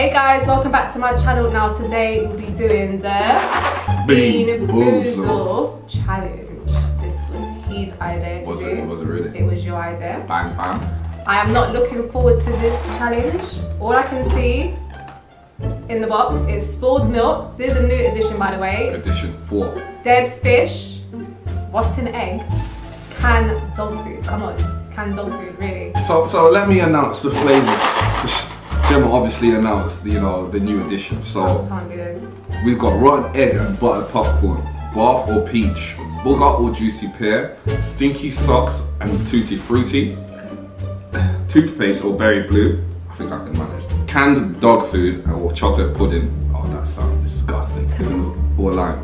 Hey guys, welcome back to my channel. Now today we'll be doing the Bean Boozled challenge. This was his idea to do. Was it really? It was your idea. Bang bang. I am not looking forward to this challenge. All I can see in the box is spoiled milk. This is a new edition, by the way. Edition 4. Dead fish, rotten egg, canned dog food. Come on. And dog food, really. So let me announce the flavours. Gemma obviously announced, the new edition. So can't do that. We've got rotten egg and buttered popcorn, bath or peach, booger or juicy pear, stinky socks and tutti frutti, toothpaste or berry blue. I think I can manage. Canned dog food or chocolate pudding. Oh, that sounds disgusting. Or lime.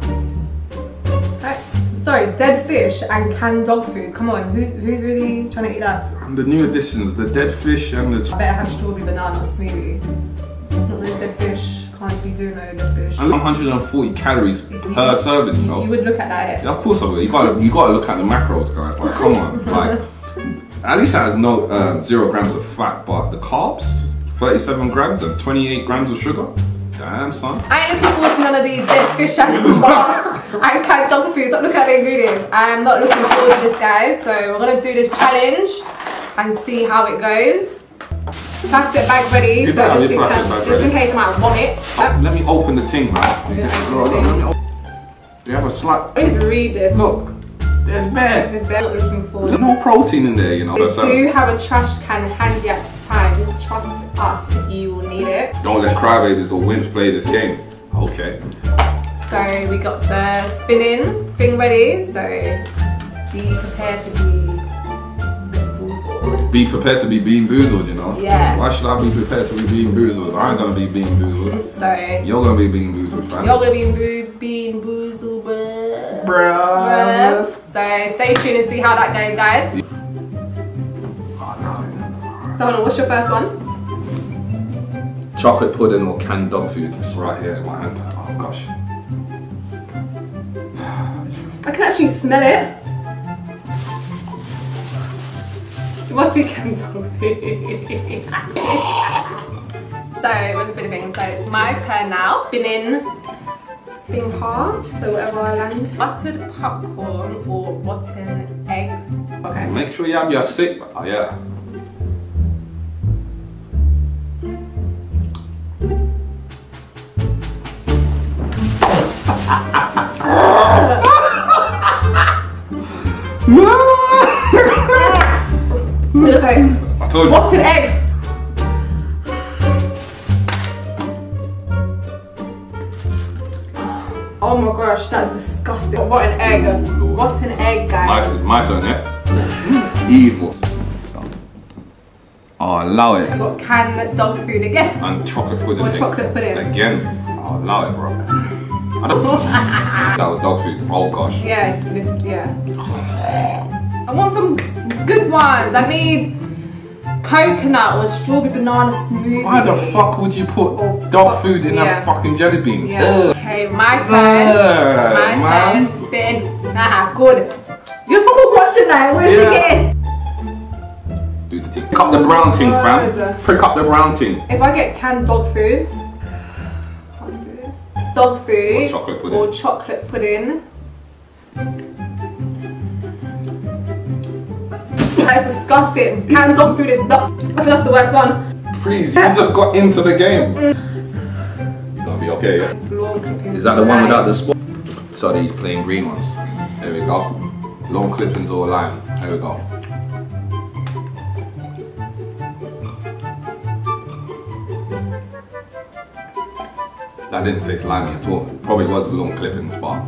Sorry, dead fish and canned dog food. Come on, who's really trying to eat that? And the new additions, the dead fish and the... I better have strawberry banana smoothie. Not no dead fish. Can't be doing no dead fish. And 140 calories per serving, you know? You would look at that, yeah? Of course I would. You gotta look at the macros, guys. Like, come on. Like, at least that has no 0 grams of fat, but the carbs, 37 grams and 28 grams of sugar. Damn, son. I ain't looking forward to none of these dead fish and I can't dog food. Stop looking at the ingredients. I am not looking forward to this, guys. So we're gonna do this challenge and see how it goes. Plastic bag ready. Just in case I might want it. Let me open the thing, man. They have a slap. Please read this. Look, there's bear. There's bear. Not looking forward. There's no protein in there, They do have a trash can handy at the time. Just trust us, you will need it. Don't let crybabies or wimps play this game. Okay. So we got the spinning thing ready, so be prepared to be boozled. Be prepared to be bean boozled, Yeah. Why should I be prepared to be bean boozled? I ain't gonna be bean boozled. Sorry. You're gonna be bean boozled, fam. You're gonna be bean boozled, bruh. Bruh. So stay tuned and see how that goes, guys. Oh, no. So what's your first one? Chocolate pudding or canned dog food. It's right here in my hand. Oh gosh. I can actually smell it. It must be canned dog food. So we're just spinning. So it's my turn now. Spinning thing hard. So whatever I land. Buttered popcorn or rotten eggs. Okay. Make sure you have your sip. Oh yeah. Okay. I told you. What's an egg? Oh my gosh, that's disgusting. What an egg. What an egg, guys. It's my turn, yeah? Evil. Oh, allow it. So you got canned dog food again. And chocolate pudding. Or chocolate pudding. Again. Oh, allow it, bro. I don't know. That was dog food. Oh gosh. Yeah, yeah. I want some good ones. I need coconut or strawberry banana smoothie. Why the fuck would you put dog food in that fucking jelly bean? Yeah. Okay, my turn. My turn. Spin. Nah, good. You're supposed to watch it now. Where's she getting? Pick up the brown thing, fam. Pick up the brown thing. If I get canned dog food, I can't do this. Dog food or chocolate pudding. That is disgusting. Canned dog food is not. I think that's the worst one. Please, you just got into the game. It's gonna be okay, yeah? Is that the one without the spot? So these plain green ones. There we go. Long clippings or lime. There we go. That didn't taste limey at all. Probably was long clippings, but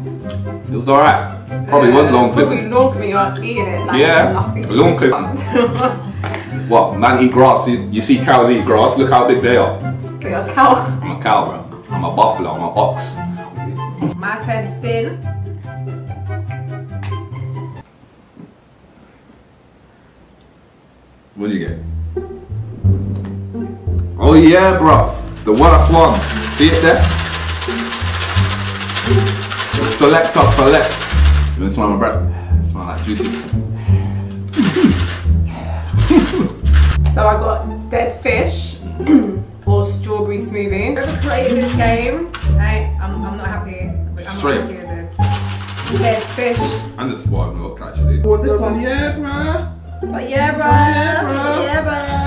it was alright. Probably was long clippings. Long clippings, you aren't eating it. Like, yeah, nothing. Long clippings. What, man eat grass, you see cows eat grass, look how big they are. So you're a cow? I'm a cow, bro. I'm a buffalo, I'm an ox. My turn to spin. What'd you get? Oh yeah, bro. The worst one. See it there? Select or select. You want to smell my breath? Smell like juicy. So I got dead fish or strawberry smoothie. Whoever created this game, I'm not happy. I'm not happy with this. Yeah, fish. And it's wild milk actually. Or this one, yeah, bruh. But yeah, bruh. Yeah, bruh. Yeah, bruh.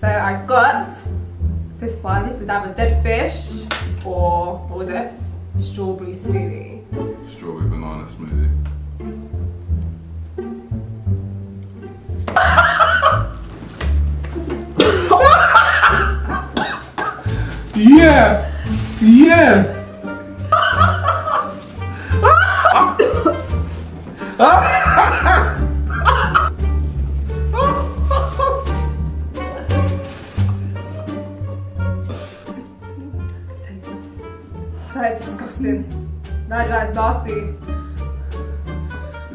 So I got this one. This is either dead fish or, what was it? Strawberry smoothie. Strawberry banana smoothie. Yeah! Yeah! That is disgusting. That is nasty. It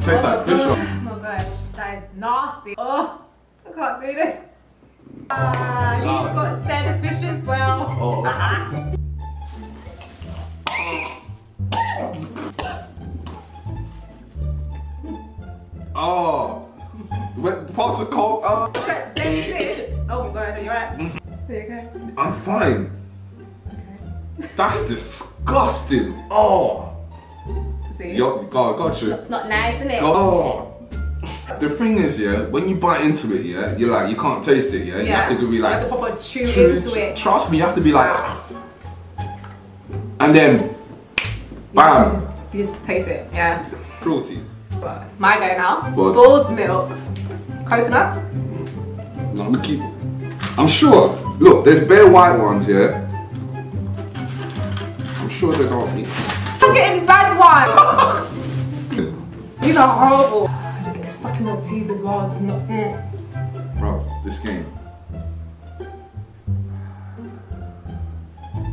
tastes like fish oil. Oh my gosh, that is nasty. Oh, I can't do this. He's got dead fish as well. Oh. Oh. Wait, parts are cold. Oh. Dead fish. Oh my god, are you alright? Are you okay? I'm fine. That's disgusting! Oh! See? Got you. It's not nice, isn't it? Oh! The thing is, yeah, when you bite into it, yeah, you're like, you can't taste it, yeah? You have to be like... You have to proper chew into it. Trust me, you have to be like... And then... Bam! You just taste it, yeah. Cruelty. My go now. Spoiled milk. Coconut? No, I'm gonna keep... I'm sure. Look, there's bare white ones here. Yeah? Sure they can't eat. I'm getting bad ones! These are horrible. I get stuck in my teeth as well. It's not... Bro, this game.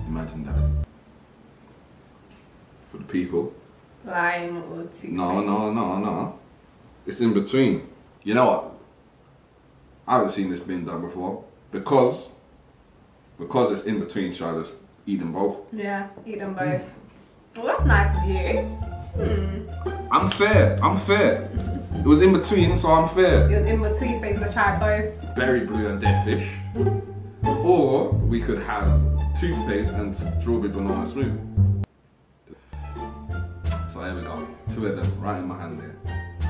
Imagine that. For the people. Lime or toothpaste. No. It's in between. You know what? I haven't seen this being done before. Because it's in between, Charlotte. Eat them both. Yeah, eat them both. Well, that's nice of you. I'm fair. I'm fair. It was in between, so I'm fair. It was in between, so he's gonna try both. Berry blue and dead fish. Or we could have toothpaste and strawberry banana smoothie. So here we go. Two of them right in my hand there.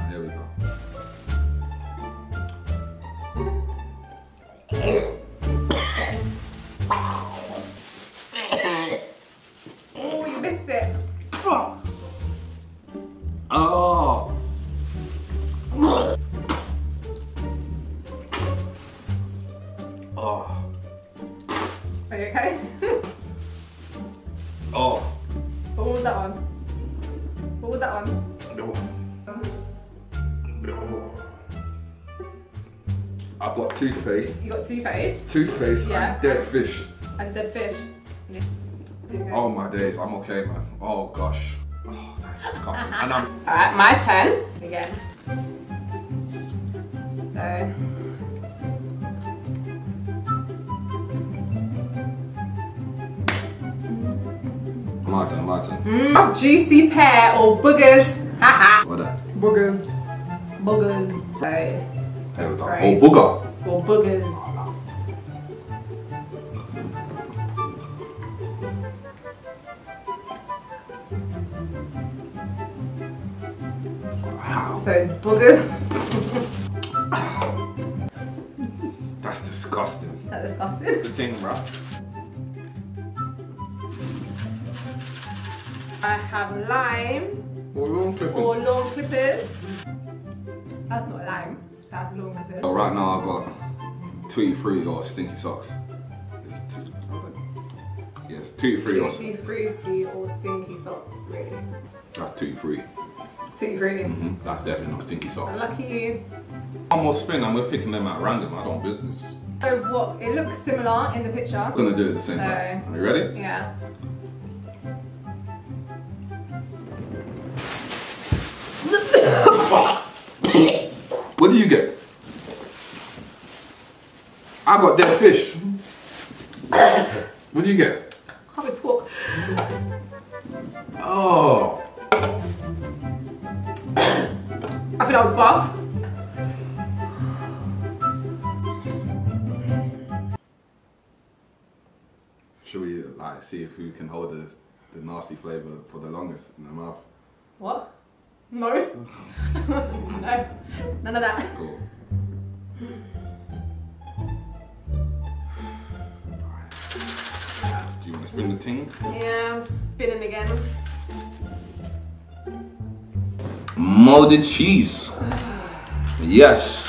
Here we go. Are you okay? Oh. What was that one? What was that one? No. No. I've got toothpaste. You got toothpaste? Toothpaste, yeah. And dead fish. And dead fish. Yeah. Okay. Oh my days, I'm okay, man. Oh gosh. Oh, that's disgusting. And I'm... Alright, my turn. Again. So... My turn. Juicy pear or boogers. Haha. What that? Boogers. Right. There we go. Right. Or booger. Or boogers. Wow. So it's boogers. That's disgusting. That's disgusting. It's the thing, bro. I have lime or lawn clippers. That's not lime, that's lawn clippers. So right now I've got Tutti Frutti or stinky socks. Yes, Tutti Frutti or stinky socks. Tutti Frutti or stinky socks, really. That's Tutti Frutti. Tutti Frutti? That's definitely not stinky socks. Lucky you. One more spin and we're picking them at random, I don't business. So what, it looks similar in the picture. I'm gonna do it at the same time. Are you ready? Yeah. What do you get? I got dead fish. What do you get? I can't talk. Oh. I think that was Bob. Should we like see if who can hold the nasty flavour for the longest in the mouth? What? No. No. None of that. Cool. Right. Do you want to spin the ting? Yeah, I'm spinning again. Molded cheese. Yes.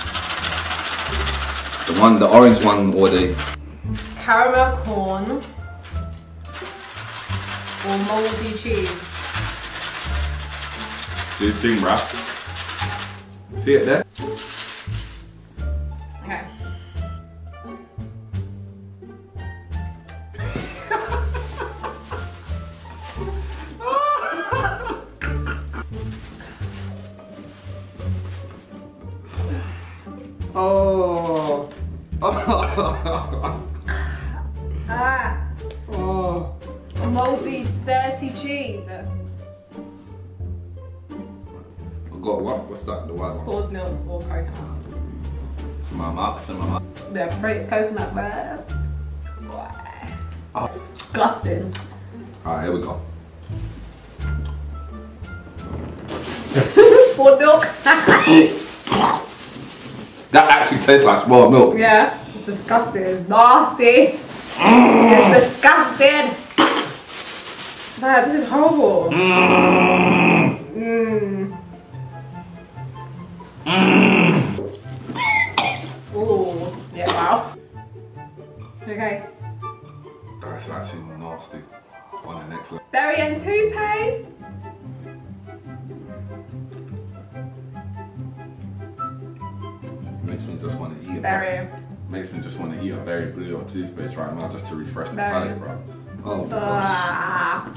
The one, the orange one, or the caramel corn. Or mouldy cheese. Do the thing, bruh. See it there? Okay. Oh. Oh. Ah. Oh. Moldy, dirty cheese. I got what? What's that? The white one? Sports milk or coconut. My mouth and my mouth. Yeah, French coconut, bruh. Oh. Disgusting. Alright, here we go. Sport milk. That actually tastes like sport milk. Yeah, it's disgusting. It's nasty. It's disgusting. Dad, this is horrible. Mmm. Mmm. Ooh. Yeah, wow. Okay. That's actually nasty. On the next level. Berry and toothpaste. Makes me just want to eat a berry. Makes me just want to eat a berry blue or toothpaste right now just to refresh the palate, bro. Oh, gosh.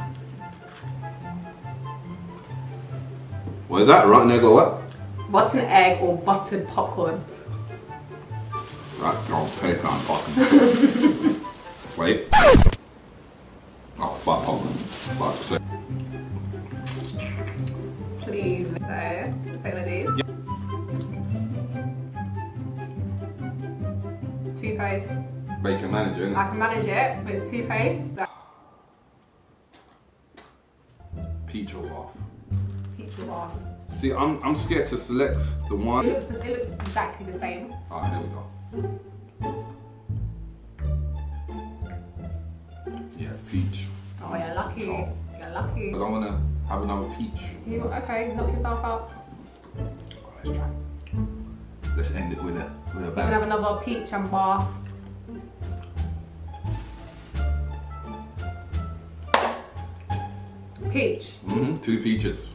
What is that? Rotten egg or what? Rotten egg or buttered popcorn. That's your paper and popcorn. Wait. Oh, fat popcorn. About to say. Please. So, take one of these. Yep. Toothpaste. But you can manage it, innit? I can manage it, but it's toothpaste. Peach or off. See, I'm scared to select the one. It looks exactly the same. Alright, here we go. Yeah, peach. Oh, you're lucky. Oh. You're lucky. Because I want to have another peach. You, okay, knock yourself out. Alright, let's try. Let's end it with a bang. You can have another peach and bar. Peach. Mm-hmm, 2 peaches.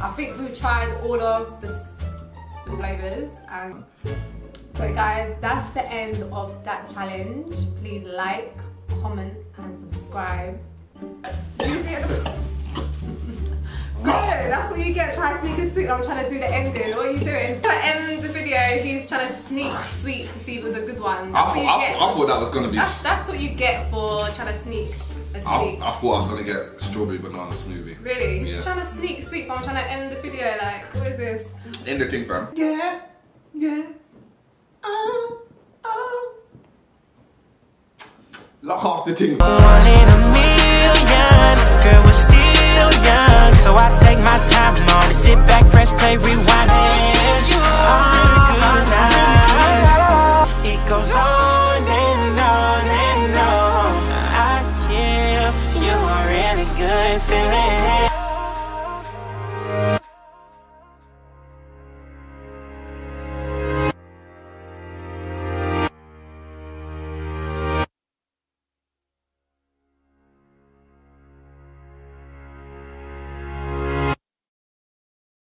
I think we've tried all of the flavours, and so guys, that's the end of that challenge. Please like, comment and subscribe. No, that's what you get, try sneak and sweet. I'm trying to do the ending. What are you doing? I'm trying to end the video, he's trying to sneak sweet to see if it was a good one. I thought that was going to be... That's what you get for trying to sneak. I thought I was gonna get strawberry banana smoothie. Really? Yeah. I'm trying to sneak sweets, so I'm trying to end the video like, what is this? End the thing, fam. Yeah. Yeah. Lock off the thing. One in a million, girl was still young. So I take my time on, sit back, press play, rewind. And you are good. It goes on and on and on. Feeling